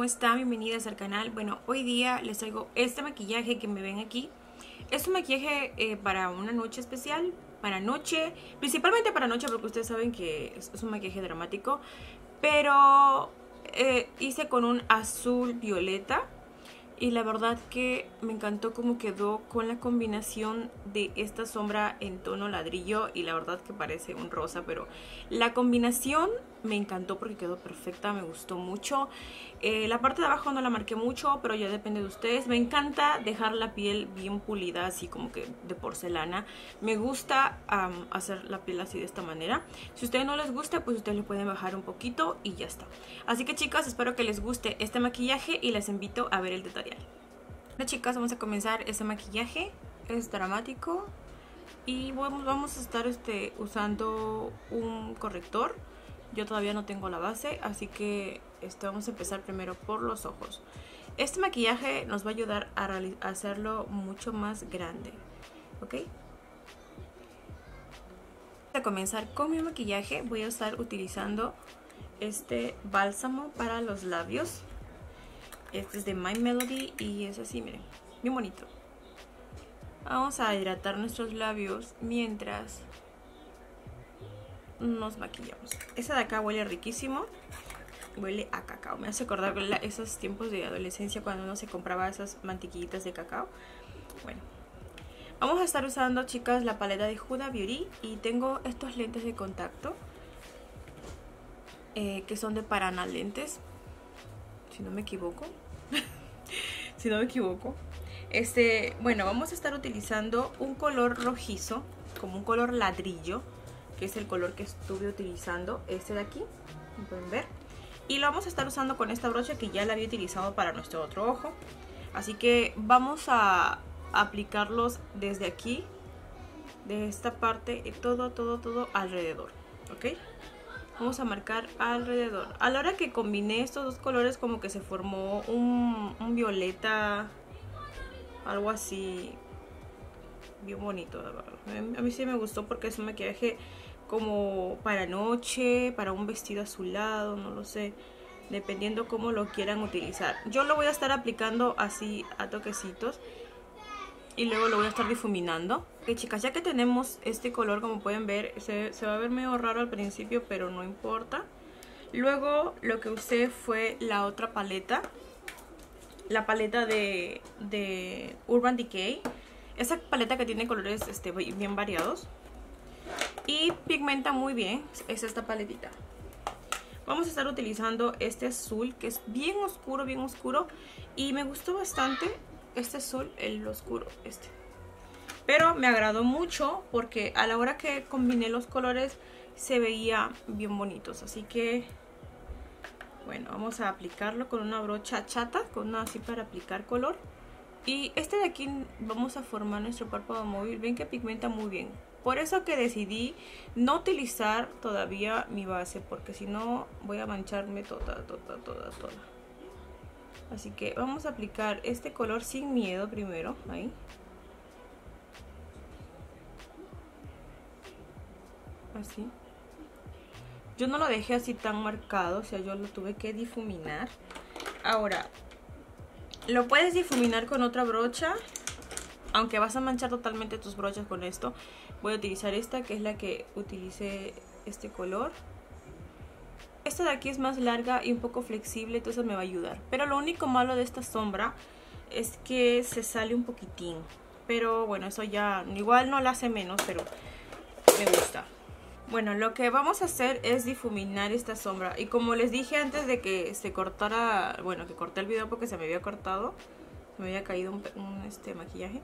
¿cómo están? Bienvenidas al canal. Bueno, hoy día les traigo este maquillaje que me ven aquí. Es un maquillaje para una noche especial, para noche, principalmente para noche, porque ustedes saben que es un maquillaje dramático. Pero hice con un azul violeta y la verdad que me encantó cómo quedó con la combinación de esta sombra en tono ladrillo. Y la verdad que parece un rosa, pero la combinación me encantó porque quedó perfecta, me gustó mucho. La parte de abajo no la marqué mucho, pero ya depende de ustedes. Me encanta dejar la piel bien pulida, así como que de porcelana. Me gusta hacer la piel así de esta manera. Si a ustedes no les gusta, pues ustedes le pueden bajar un poquito y ya está. Así que chicas, espero que les guste este maquillaje y les invito a ver el detalle. Bueno chicas, vamos a comenzar este maquillaje. Es dramático y vamos a estar usando un corrector. Yo todavía no tengo la base, así que vamos a empezar primero por los ojos. Este maquillaje nos va a ayudar a hacerlo mucho más grande, ¿ok? Para comenzar con mi maquillaje voy a estar utilizando este bálsamo para los labios. Este es de My Melody y es así, miren, bien bonito. Vamos a hidratar nuestros labios mientras nos maquillamos. Esta de acá huele riquísimo. Huele a cacao. Me hace acordar esos tiempos de adolescencia cuando uno se compraba esas mantequillitas de cacao. Bueno, vamos a estar usando, chicas, la paleta de Huda Beauty. Y tengo estos lentes de contacto que son de Paraná Lentes, si no me equivoco. Si no me equivoco. Bueno, vamos a estar utilizando un color rojizo, como un color ladrillo, que es el color que estuve utilizando, este de aquí, como pueden ver. Y lo vamos a estar usando con esta brocha que ya la había utilizado para nuestro otro ojo. Así que vamos a aplicarlos desde aquí, de esta parte, todo alrededor, ¿ok? Vamos a marcar alrededor. A la hora que combiné estos dos colores, como que se formó un violeta, algo así, bien bonito, la verdad. A mí sí me gustó porque es un maquillaje como para noche, para un vestido azulado, no lo sé, dependiendo cómo lo quieran utilizar. Yo lo voy a estar aplicando así a toquecitos y luego lo voy a estar difuminando. Ok chicas, ya que tenemos este color, como pueden ver, se va a ver medio raro al principio, pero no importa. Luego lo que usé fue la otra paleta, la paleta de Urban Decay. Esa paleta que tiene colores bien variados y pigmenta muy bien, es esta paletita. Vamos a estar utilizando este azul que es bien oscuro y me gustó bastante este azul, el oscuro Pero me agradó mucho porque a la hora que combiné los colores se veía bien bonitos. Así que, bueno, vamos a aplicarlo con una brocha chata, con una así para aplicar color. Y este de aquí vamos a formar nuestro párpado móvil. Ven que pigmenta muy bien. Por eso que decidí no utilizar todavía mi base, porque si no voy a mancharme toda. Así que vamos a aplicar este color sin miedo primero, ahí. Así. Yo no lo dejé así tan marcado, o sea, yo lo tuve que difuminar. Ahora, lo puedes difuminar con otra brocha, aunque vas a manchar totalmente tus brochas con esto. Voy a utilizar esta, que es la que utilicé este color. Esta de aquí es más larga y un poco flexible, entonces me va a ayudar. Pero lo único malo de esta sombra es que se sale un poquitín. Pero bueno, eso ya igual no la hace menos, pero me gusta. Bueno, lo que vamos a hacer es difuminar esta sombra. Y como les dije antes de que se cortara, bueno, que corté el video porque se me había cortado, se me había caído un maquillaje.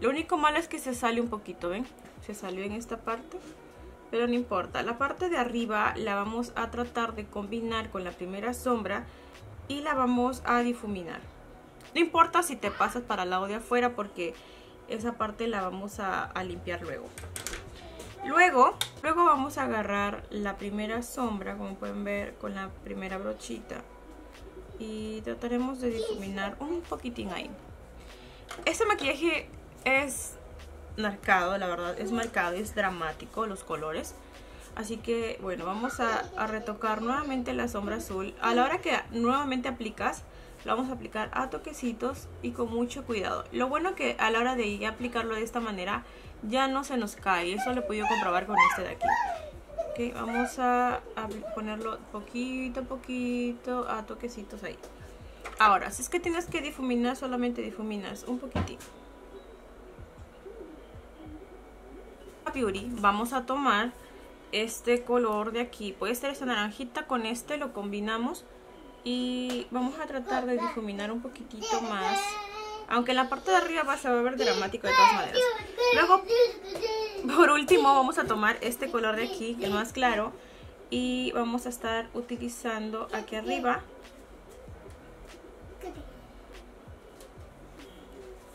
Lo único malo es que se sale un poquito, ¿ven? Se salió en esta parte, pero no importa. La parte de arriba la vamos a tratar de combinar con la primera sombra y la vamos a difuminar. No importa si te pasas para el lado de afuera porque esa parte la vamos a limpiar luego. Luego vamos a agarrar la primera sombra, como pueden ver, con la primera brochita. Y trataremos de difuminar un poquitín ahí. Este maquillaje es marcado, la verdad, es marcado, es dramático los colores. Así que bueno, vamos a retocar nuevamente la sombra azul. A la hora que nuevamente aplicas, lo vamos a aplicar a toquecitos y con mucho cuidado. Lo bueno que a la hora de ya aplicarlo de esta manera ya no se nos cae. Eso lo he podido comprobar con este de aquí. Ok, vamos a ponerlo poquito a poquito a toquecitos ahí. Ahora, si es que tienes que difuminar, solamente difuminas un poquitito. Vamos a tomar este color de aquí, puede ser esta naranjita, con este lo combinamos y vamos a tratar de difuminar un poquitito más, aunque en la parte de arriba va a ver dramático de todas maneras. Luego, por último, vamos a tomar este color de aquí, el más claro, y vamos a estar utilizando aquí arriba.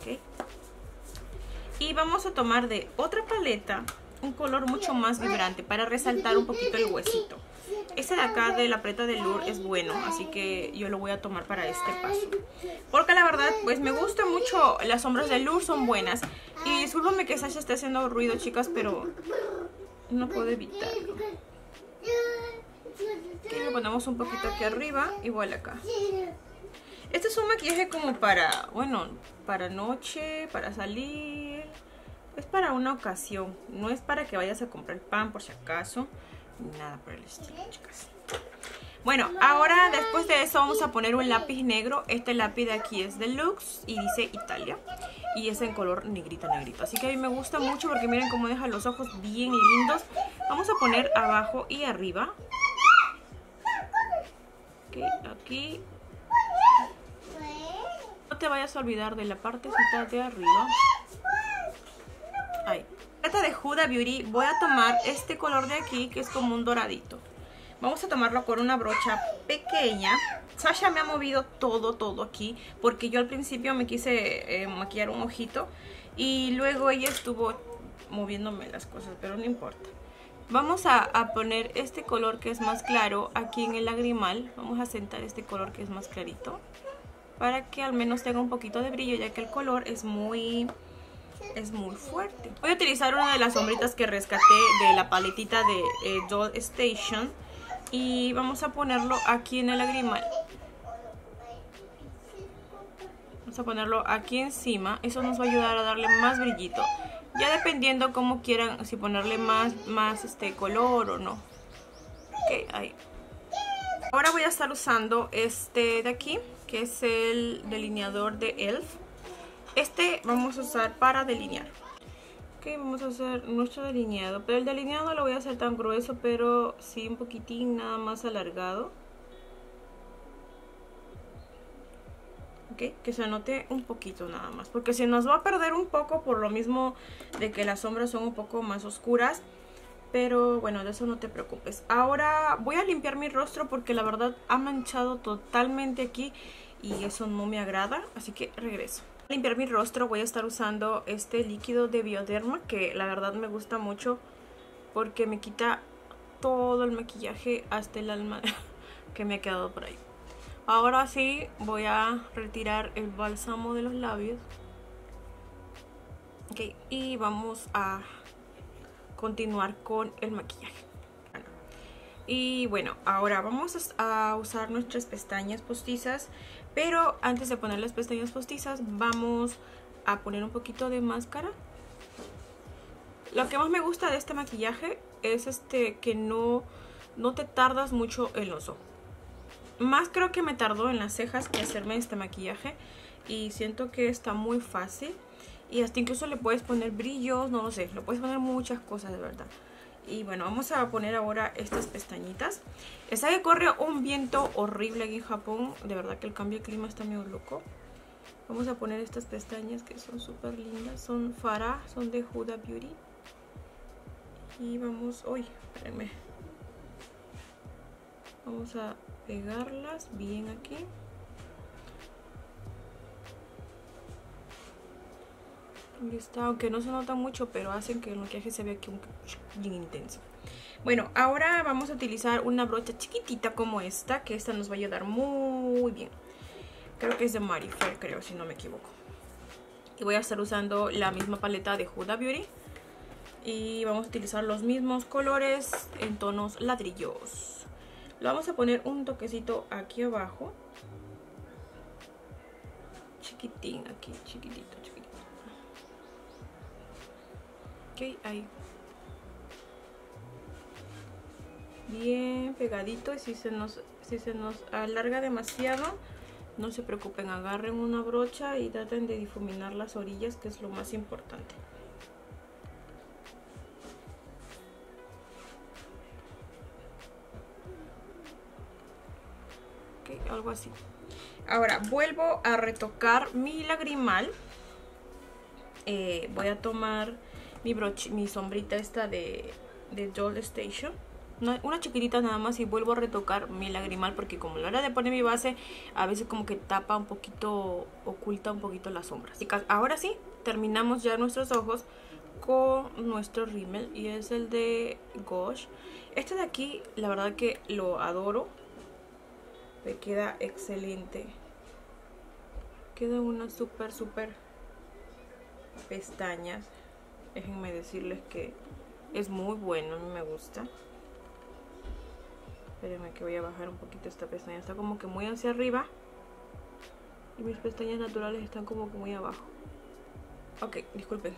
Okay. Y vamos a tomar de otra paleta un color mucho más vibrante para resaltar un poquito el huesito. Este de acá de la paleta de Lourdes es bueno, así que yo lo voy a tomar para este paso. Porque la verdad, pues me gusta mucho, las sombras de Lourdes son buenas. Y discúlpame que Sasha esté haciendo ruido, chicas, pero no puedo evitarlo. Aquí le ponemos un poquito aquí arriba, igual acá. Este es un maquillaje como para, bueno, para noche, para salir. Es para una ocasión, no es para que vayas a comprar pan por si acaso. Nada por el estilo, chicas. Bueno, ahora después de eso vamos a poner un lápiz negro. Este lápiz de aquí es Deluxe y dice Italia. Y es en color negrito, negrito. Así que a mí me gusta mucho porque miren cómo deja los ojos bien lindos. Vamos a poner abajo y arriba. Ok, aquí. No te vayas a olvidar de la partecita de arriba. Ahí. Trata de Huda Beauty. Voy a tomar este color de aquí, que es como un doradito. Vamos a tomarlo con una brocha pequeña. Sasha me ha movido todo aquí, porque yo al principio me quise maquillar un ojito y luego ella estuvo moviéndome las cosas, pero no importa. Vamos a poner este color que es más claro aquí en el lagrimal. Vamos a sentar este color que es más clarito, para que al menos tenga un poquito de brillo, ya que el color es muy fuerte. Voy a utilizar una de las sombritas que rescaté de la paletita de Doll Station y vamos a ponerlo aquí en el lagrimal. Vamos a ponerlo aquí encima, eso nos va a ayudar a darle más brillito. Ya dependiendo cómo quieran, si ponerle más color o no. Ok, ahí. Ahora voy a estar usando este de aquí, que es el delineador de ELF. Este vamos a usar para delinear. Ok, vamos a hacer nuestro delineado. Pero el delineado no lo voy a hacer tan grueso, pero sí un poquitín nada más alargado. Ok, que se note un poquito nada más. Porque se nos va a perder un poco por lo mismo de que las sombras son un poco más oscuras. Pero bueno, de eso no te preocupes. Ahora voy a limpiar mi rostro porque la verdad ha manchado totalmente aquí y eso no me agrada, así que regreso. Para limpiar mi rostro voy a estar usando este líquido de Bioderma, que la verdad me gusta mucho porque me quita todo el maquillaje hasta el alma que me ha quedado por ahí. Ahora sí voy a retirar el bálsamo de los labios. Ok, y vamos a continuar con el maquillaje. Y bueno, ahora vamos a usar nuestras pestañas postizas, pero antes de poner las pestañas postizas vamos a poner un poquito de máscara. Lo que más me gusta de este maquillaje es que no te tardas mucho en los ojos. Más creo que me tardó en las cejas en hacerme este maquillaje y siento que está muy fácil. Y hasta incluso le puedes poner brillos, no lo sé, le puedes poner muchas cosas de verdad. Y bueno, vamos a poner ahora estas pestañitas. Está que corre un viento horrible aquí en Japón, de verdad que el cambio de clima está medio loco. Vamos a poner estas pestañas que son súper lindas, son Farah, son de Huda Beauty. Y vamos, uy, espérenme. Vamos a pegarlas bien aquí. Está, aunque no se nota mucho, pero hacen que el maquillaje se vea aquí un bien intenso. Bueno, ahora vamos a utilizar una brocha chiquitita como esta, que esta nos va a ayudar muy bien. Creo que es de Marifer, creo, si no me equivoco. Y voy a estar usando la misma paleta de Huda Beauty. y vamos a utilizar los mismos colores en tonos ladrillos. Lo vamos a poner un toquecito aquí abajo. Chiquitín, aquí, chiquitito, chiquitito. Ok, ahí. Bien pegadito, y si se nos alarga demasiado, no se preocupen, agarren una brocha y traten de difuminar las orillas, que es lo más importante. Okay, algo así. Ahora vuelvo a retocar mi lagrimal. Voy a tomar mi sombrita esta de Doll Station, una chiquitita nada más, y vuelvo a retocar mi lagrimal, porque como a la hora de poner mi base a veces como que tapa un poquito, oculta un poquito las sombras. Chicas, ahora sí, terminamos ya nuestros ojos con nuestro rímel, y es el de Gauche. Este de aquí, la verdad que lo adoro, me queda excelente, queda una súper súper pestañas. Déjenme decirles que es muy bueno, a mí me gusta. Espérenme que voy a bajar un poquito esta pestaña. Está como que muy hacia arriba. Y mis pestañas naturales están como que muy abajo. Ok, disculpen.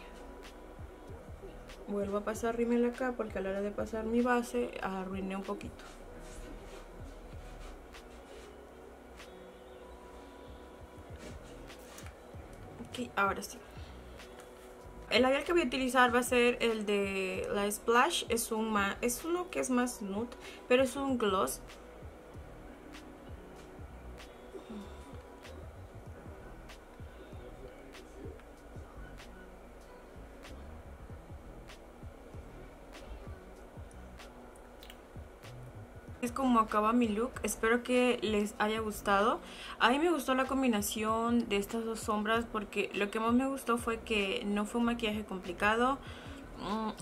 Vuelvo a pasar rímel acá, porque a la hora de pasar mi base arruiné un poquito. Ok, ahora sí. El labial que voy a utilizar va a ser el de la Splash. Es uno que es más nude, pero es un gloss. Es como acaba mi look. Espero que les haya gustado. A mí me gustó la combinación de estas dos sombras, porque lo que más me gustó fue que no fue un maquillaje complicado.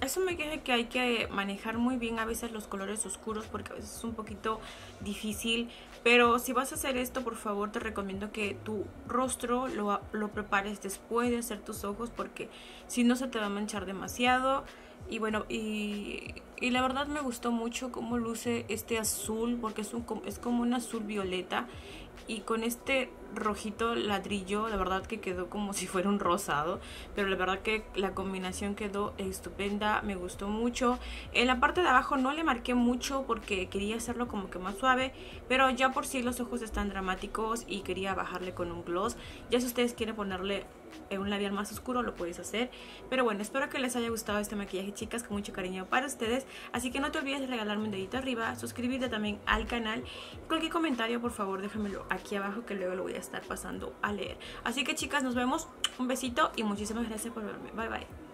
Es un maquillaje que hay que manejar muy bien a veces los colores oscuros, porque a veces es un poquito difícil, pero si vas a hacer esto, por favor te recomiendo que tu rostro lo prepares después de hacer tus ojos, porque si no se te va a manchar demasiado. Y bueno, y la verdad me gustó mucho cómo luce este azul, porque es como un azul violeta, y con este rojito ladrillo, la verdad que quedó como si fuera un rosado, pero la verdad que la combinación quedó estupenda, me gustó mucho. En la parte de abajo no le marqué mucho porque quería hacerlo como que más suave, pero ya por sí los ojos están dramáticos y quería bajarle con un gloss. Ya si ustedes quieren ponerle un labial más oscuro lo puedes hacer, pero bueno, espero que les haya gustado este maquillaje, chicas, con mucho cariño para ustedes, así que no te olvides de regalarme un dedito arriba, suscribirte también al canal, cualquier comentario por favor déjamelo aquí abajo, que luego lo voy a estar pasando a leer. Así que chicas, nos vemos, un besito y muchísimas gracias por verme, bye bye.